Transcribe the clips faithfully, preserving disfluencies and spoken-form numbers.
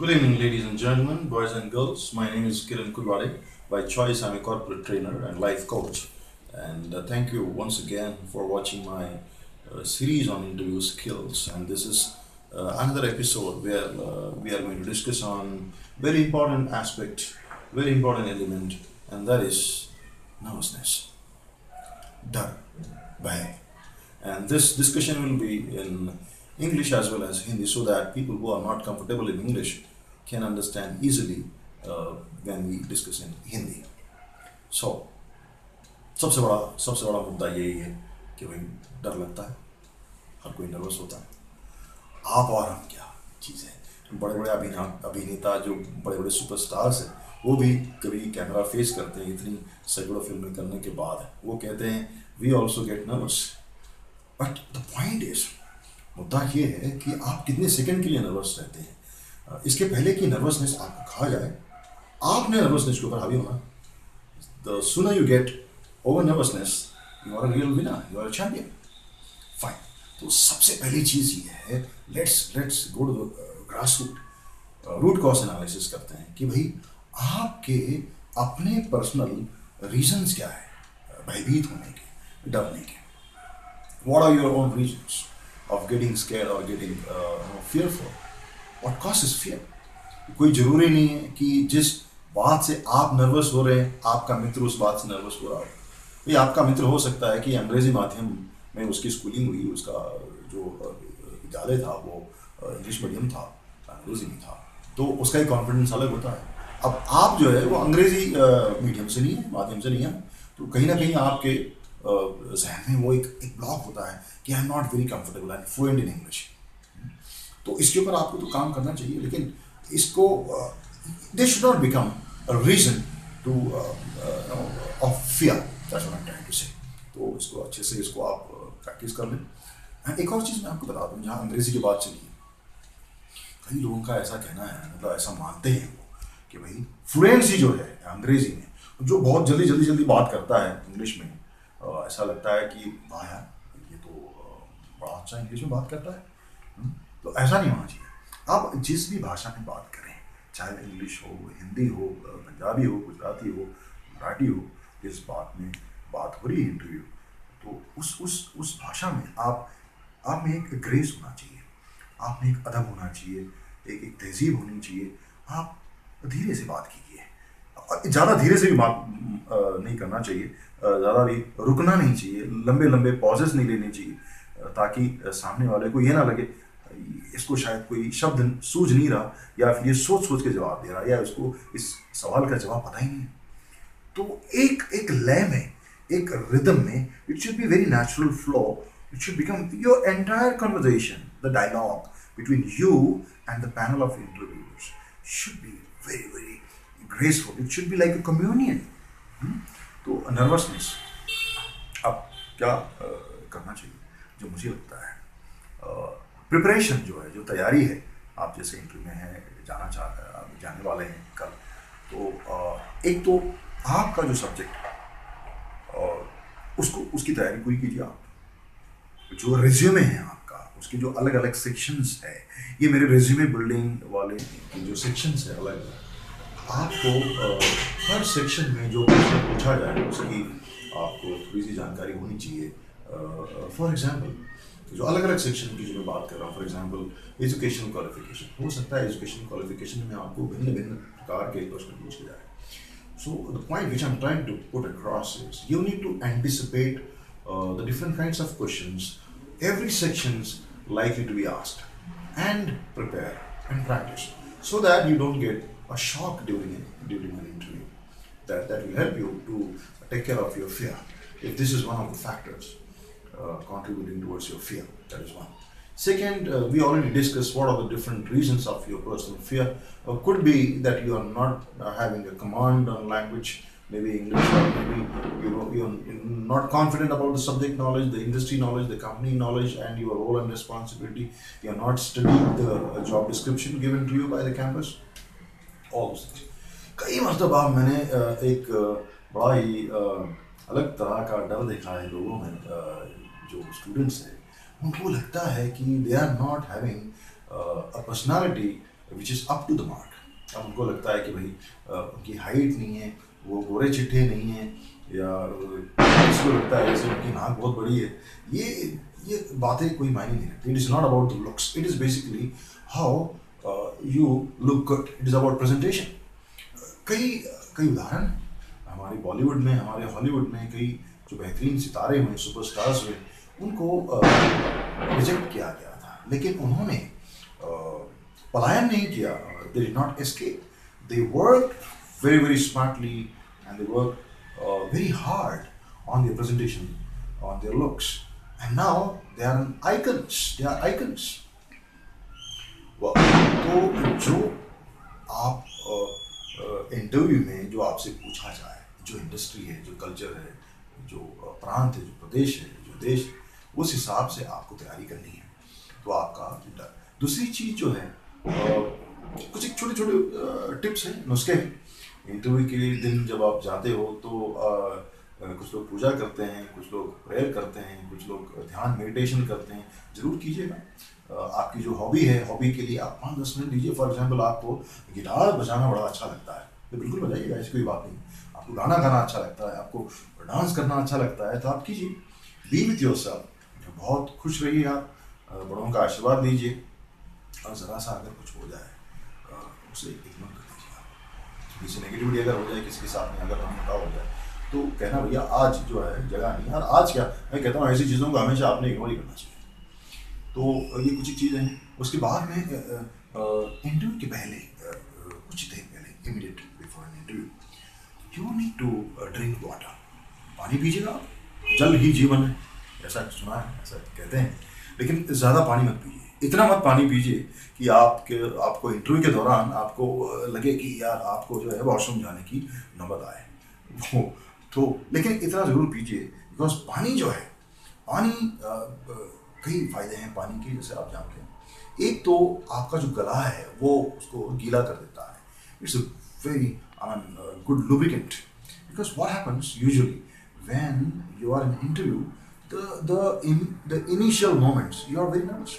Good evening, ladies and gentlemen, boys and girls. My name is Kiran Kurwade. By choice, I'm a corporate trainer and life coach. And uh, thank you once again for watching my uh, series on interview skills. And this is uh, another episode where uh, we are going to discuss on very important aspect, very important element, and that is nervousness, dar, bhay. And this discussion will be in English as well as Hindi, so that people who are not comfortable in English can understand easily uh, when we discuss in Hindi. So, सबसे बड़ा सबसे बड़ा मुद्दा यही है कि भाई डर लगता है, हर कोई नर्वस होता है। आप और हम क्या चीज़ है। बड़े बड़े अभिनेता जो बड़े बड़े सुपरस्टार्स हैं वो भी कभी कैमरा फेस करते हैं, इतनी सैकड़ों फिल्में करने के बाद वो कहते हैं we also get nervous. But the point is, मुद्दा ये है कि आप कितने सेकंड के लिए नर्वस रहते हैं। इसके पहले कि नर्वसनेस आपको खा जाए, आपने नर्वसनेस के ऊपर हावी होना। The sooner you get over nervousness, you are a real winner, you are a champion. Fine, तो सबसे पहली चीज़ ये है, let's let's go to grass root root cause analysis करते हैं कि भाई आपके अपने पर्सनल रीजन्स क्या है भयभीत होने के, डरने के। What are your own reasons of getting scared or getting uh, fearful? What causes fear? कोई ज़रूरी नहीं है कि जिस बात से आप नर्वस हो रहे हैं आपका मित्र उस बात से नर्वस हो रहा हो। भाई आपका मित्र हो सकता है कि अंग्रेज़ी माध्यम में उसकी स्कूलिंग हुई, उसका जो विद्यालय था वो इंग्लिश मीडियम था, अंग्रेज़ी नहीं था, तो उसका एक कॉन्फिडेंस अलग होता है। अब आप जो है वो अंग्रेज़ी मीडियम से नहीं है, माध्यम से नहीं है, तो कहीं ना कहीं आपके जहन में वो एक एक ब्लॉक होता है कि I am not very comfortable, I am fluent in English. तो इसके ऊपर आपको तो काम करना चाहिए, लेकिन इसको they should not become a reason to of fear, that's what I am trying to say. तो इसको अच्छे से इसको आप प्रैक्टिस कर लें। एंड एक और चीज़ मैं आपको बता दूँ, जहाँ अंग्रेजी की बात चली, कई लोगों का ऐसा कहना है, मतलब ऐसा मानते हैं कि भाई फ्लुएंसी जो है अंग्रेजी में, जो बहुत जल्दी जल्दी जल्दी बात करता है इंग्लिश में, ऐसा लगता है कि वाह यार ये तो बड़ा अच्छा इंग्लिश में बात करता है। तो ऐसा नहीं होना चाहिए। आप जिस भी भाषा में बात करें, चाहे इंग्लिश हो, हिंदी हो, पंजाबी हो, गुजराती हो, मराठी हो, जिस बात में बात हो रही है इंटरव्यू, तो उस उस उस भाषा में आप आप में एक ग्रेस होना चाहिए, आप में एक अदब होना चाहिए, एक एक तहजीब होनी चाहिए। आप धीरे से बात कीजिए, ज़्यादा धीरे से भी बात नहीं करना चाहिए, ज़्यादा भी रुकना नहीं चाहिए, लंबे लंबे पॉजेस नहीं लेने चाहिए, ताकि सामने वाले को ये ना लगे इसको शायद कोई शब्द सूझ नहीं रहा, या फिर ये सोच सोच के जवाब दे रहा, या उसको इस सवाल का जवाब पता ही नहीं। तो एक एक लय में, एक रिदम में, it should be very natural flow, it should become your entire conversation. The dialogue between you and the panel of interviewers should be very very graceful, it should be like a communion. तो nervousness अब क्या करना चाहिए, जो मुझे लगता है preparation जो है, जो तैयारी है, आप जैसे इंटरव्यू में हैं, जाना चाह आप जाने वाले हैं कल, तो एक तो आपका जो सब्जेक्ट और उसको उसकी तैयारी पूरी कीजिए। आप जो रिज्यूमे है आपका, उसके जो अलग अलग सेक्शंस है, ये मेरे रिज्यूमे बिल्डिंग वाले जो सेक्शंस है अलग अलग, आपको हर सेक्शन में जो प्रश्न पूछा जाए उसकी आपको थोड़ी सी जानकारी होनी चाहिए। फॉर एग्जांपल, जो अलग अलग सेक्शन की जो मैं बात कर रहा हूँ, फॉर एग्जांपल एजुकेशन क्वालिफिकेशन, हो सकता है एजुकेशन क्वालिफिकेशन में आपको भिन्न भिन्न प्रकार के प्रश्न पूछे जाए। So the point which I am trying to put across is you need to anticipate the different kinds of questions, every sections likely to be asked, and prepare and practice so that you don't get a shock during an, during an interview. That, that will help you to take care of your fear. If this is one of the factors uh, contributing towards your fear, that is one. Second, uh, we already discussed what are the different reasons of your personal fear. Uh, could be that you are not uh, having a command on language, maybe English, or maybe you know, you're not confident about the subject knowledge, the industry knowledge, the company knowledge, and your role and responsibility. You're not studying the uh, job description given to you by the campus. कई मरतबा मैंने एक बड़ा ही अलग तरह का डर देखा है लोगों में, जो स्टूडेंट्स हैं उनको लगता है कि they are not having a personality which is up to the mark. अब उनको लगता है कि भाई उनकी हाइट नहीं है, वो गोरे चिट्ठे नहीं है, या इसको लगता है कि उनकी नाक बहुत बड़ी है. ये ये बातें कोई मायने नहीं रखती. It is not about the looks. It is basically how uh, you look good. It is about presentation. कई कई उदाहरण हमारे बॉलीवुड में, हमारे हॉलीवुड में कई जो बेहतरीन सितारे हुए, सुपरस्टार्स हुए, उनको रिजेक्ट किया गया था, लेकिन उन्होंने पलायन नहीं किया. They did not escape. They worked very very smartly and they worked uh, very hard on their presentation, on their looks, and now they are icons. They are icons. Well, तो जो आप इंटरव्यू में जो आपसे पूछा जाए, जो industry है, जो कल्चर है, जो प्रांत है, जो प्रदेश है, जो देश, उस हिसाब से आपको तैयारी करनी है. तो आपका दूसरी चीज़ जो है, कुछ एक छोटे छोटे टिप्स हैं, नुस्खे हैं. इंटरव्यू के दिन जब आप जाते हो तो कुछ लोग पूजा करते हैं, कुछ लोग प्रेयर करते हैं, कुछ लोग ध्यान मेडिटेशन करते हैं. ज़रूर कीजिएगा. आपकी जो हॉबी है, हॉबी के लिए आप पाँच दस मिनट लीजिए. फॉर एग्जांपल आपको गिटार बजाना बड़ा अच्छा लगता है तो बिल्कुल बजाइएगा, ऐसी कोई बात नहीं. आपको गाना गाना अच्छा लगता है, आपको डांस करना अच्छा लगता है, तो आप कीजिए. Be with yourself. बहुत खुश रहिए आप, बड़ों का आशीर्वाद लीजिए, और ज़रा सा अगर कुछ हो जाए उसे इग्नोर कर दीजिए आप. थोड़ी सी नेगेटिविटी अगर हो जाए किसी के साथ में, अगर हम हो जाए तो कहना भैया आज जो है जगह नहीं, और आज क्या मैं कहता हूँ, ऐसी चीज़ों को हमेशा आपने इग्नोर ही करना चाहिए. तो ये कुछ ही चीज़ें हैं. उसके बाद में इंटरव्यू के पहले कुछ देर पहले, immediate before an interview, you need to drink water. पानी पीजिएगा. जल ही जीवन है, ऐसा सुना है, ऐसा कहते हैं. लेकिन ज़्यादा पानी मत पीजिए. इतना मत पानी पीजिए कि आपके आपको इंटरव्यू के दौरान आपको लगे कि यार आपको जो है वॉशरूम जाने की नौबत आए वो तो. लेकिन इतना ज़रूर पीजिए, बिकॉज पानी जो है, पानी कई फ़ायदे हैं पानी के, जैसे आप जानते हैं. एक तो आपका जो गला है वो उसको गीला कर देता है. It's a very good lubricant, because what happens usually when you are in interview, the initial moments you are very nervous.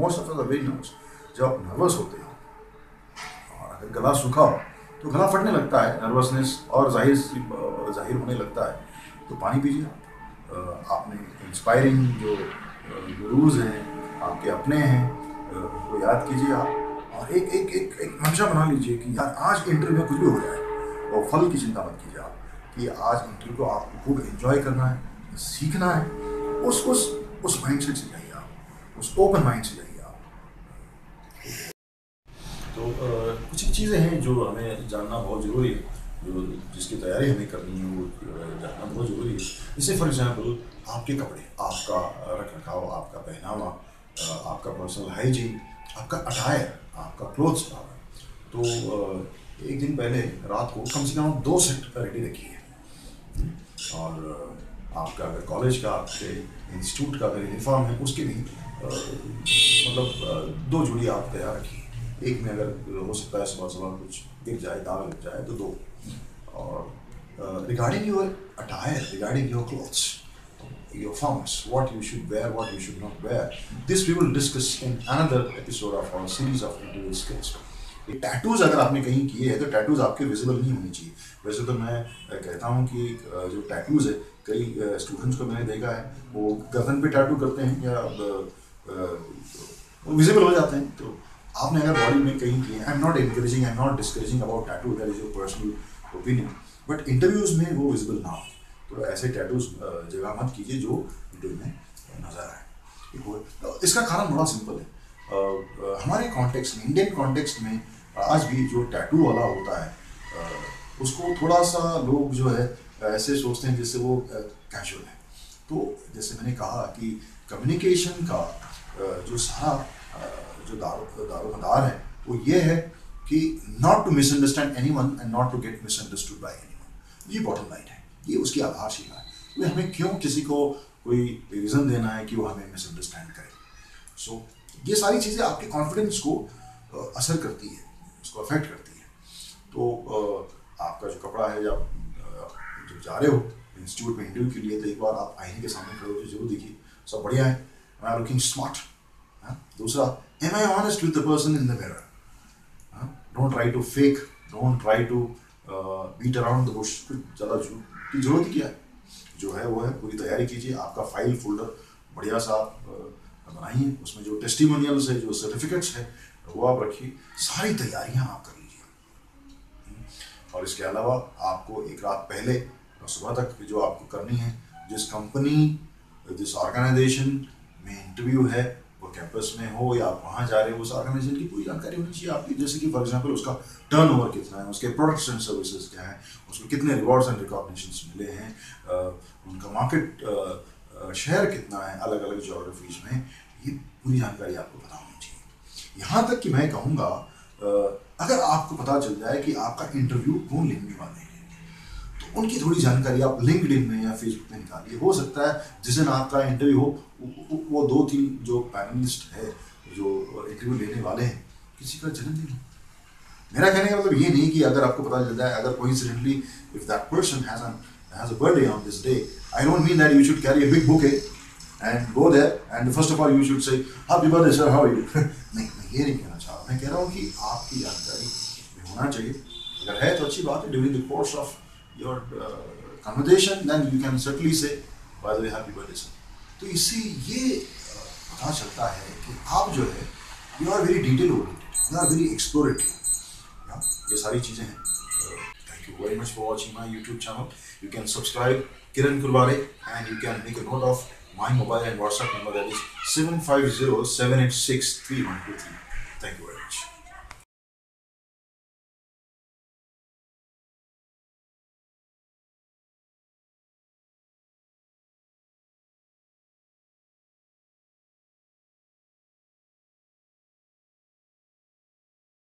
Most of the nervous. जब आप नर्वस होते हो और अगर गला सूखा हो तो गला फटने लगता है, नर्वसनेस और जाहिर जाहिर होने लगता है. तो पानी पीजिए. आपने इंस्पायरिंग जो गुरूज हैं, आपके अपने हैं, वो याद कीजिए आप, और एक एक एक एक मंशा बना लीजिए कि यार आज इंटरव्यू में कुछ भी हो जाए. और फल की चिंता मत कीजिए आप कि आज इंटरव्यू को आपको खूब इन्जॉय करना है, सीखना है. उस उस उस माइंड सेट से जाइए आप, उस ओपन माइंड से जाइए. तो कुछ चीज़ें हैं जो हमें जानना बहुत ज़रूरी है, जो जिसकी तैयारी हमें करनी है वो जानना बहुत ज़रूरी है. जैसे फॉर एग्जांपल आपके कपड़े, आपका रख रखाव, आपका पहनावा, आपका पर्सनल हाइजीन, आपका अटायर, आपका क्लोथ्स पावर. तो एक दिन पहले रात को कम से कम दो सेट रेडी रखिए. और आपका अगर कॉलेज का, आपके इंस्टीट्यूट का अगर यूनिफॉर्म है, उसके भी मतलब दो जोड़ी आप तैयार रखिए. एक में अगर हो सकता है सुबह सुबह कुछ गिर जाए, दाग लग जाए, तो दो. और regarding your attire, regarding your clothes, your forms, what you should wear, what you should not wear, this we will discuss in another episode of our series of interview skills. Tattoos अगर आपने कहीं किए हैं तो tattoos आपके visible नहीं होने चाहिए. वैसे तो मैं कहता हूँ कि जो टैटूज है, कई स्टूडेंट्स को मैंने देखा है वो गर्दन पे टैटू करते हैं या वो विजिबल हो जाते हैं. तो आपने अगर बॉडी में कहीं किए, I am not encouraging, I am not discouraging about tattoo, that is your personal opinion, but interviews में वो विजिबल ना हो. तो ऐसे टैटूज जगह मत कीजिए जो इंटरव्यू में नजर आए. इसका कारण बड़ा सिंपल है. हमारे कॉन्टेक्स्ट में, इंडियन कॉन्टेक्स्ट में, आज भी जो टैटू वाला होता है उसको थोड़ा सा लोग जो है ऐसे सोचते हैं जैसे वो कैजुअल है. तो जैसे मैंने कहा कि कम्युनिकेशन का जो सारा जो दारोमदार है वो ये है कि not to misunderstand anyone and not to get misunderstood by anyone. ये बॉटम लाइन है, ये उसकी आधारशिला है. तो हमें क्यों किसी को कोई रीज़न देना है कि वो हमें मिस अंडरस्टैंड करे. सो ये सारी चीज़ें आपके कॉन्फिडेंस को असर करती है, उसको अफेक्ट करती है. तो आपका जो कपड़ा है, जब जब जा रहे हो इंस्टीट्यूट में इंटरव्यू के लिए, तो एक बार आप आईने के सामने खड़े होकर जरूर देखिए सब बढ़िया है, आई एम लुकिंग स्मार्ट. दूसरा, am I honest with the person in the mirror. Don't try to fake. Don't try to uh, beat around the bush. ज़्यादा की जरूरत ही क्या है? जो है वो है, पूरी तैयारी कीजिए. आपका फाइल फोल्डर बढ़िया सा बनाइए, उसमें जो टेस्टिमोनियल्स है, जो सर्टिफिकेट्स है, वो आप रखिए. सारी तैयारियां आप कर लीजिए. और इसके अलावा आपको एक रात पहले सुबह तक जो आपको करनी है, जिस कंपनी जिस ऑर्गेनाइजेशन में इंटरव्यू है, वो कैंपस में हो या आप वहाँ जा रहे हो, उस ऑर्गेनाइजेशन की पूरी जानकारी होनी चाहिए आपकी. जैसे कि फॉर एग्जांपल उसका टर्नओवर कितना है, उसके प्रोडक्ट्स एंड सर्विसेज क्या हैं, उसको कितने रिवॉर्ड्स एंड रिकॉग्निशंस मिले हैं, उनका मार्केट शेयर कितना है अलग अलग ज्योग्राफीज में, ये पूरी जानकारी आपको पता होनी चाहिए. यहाँ तक कि मैं कहूँगा अगर आपको पता चल जाए कि आपका इंटरव्यू कौन लेने वाले हैं, तो उनकी थोड़ी जानकारी आप लिंक्डइन में या फेसबुक में निकालिए. हो सकता है जिस दिन आपका इंटरव्यू हो, वो दो तीन जो पैनलिस्ट है, जो इंटरव्यू लेने वाले हैं, किसी का जन्मदिन हो. मेरा कहने का मतलब ये नहीं कि अगर आपको पता चल जाए, अगर coincidentally if that person has an has a birthday on this day, I don't mean that you should carry a big bouquet and go there and first of all you should say happy birthday sir, how are you. नहीं, मैं ये नहीं कहना चाह रहा. मैं कह रहा हूँ कि आपकी जानकारी में होना चाहिए. अगर है तो अच्छी बात है. During the course of your uh, conversation, then you can certainly say, by the way, happy birthday sir. तो इससे ये पता चलता है कि आप जो है, you are very detail oriented, you are very explorative. ये सारी चीज़ें हैं. Thank you very much for watching my YouTube channel. You can subscribe Kiran Kurwade and you can make a note of my mobile and WhatsApp number, that is seven five zero seven eight six three one two three. Thank you very much.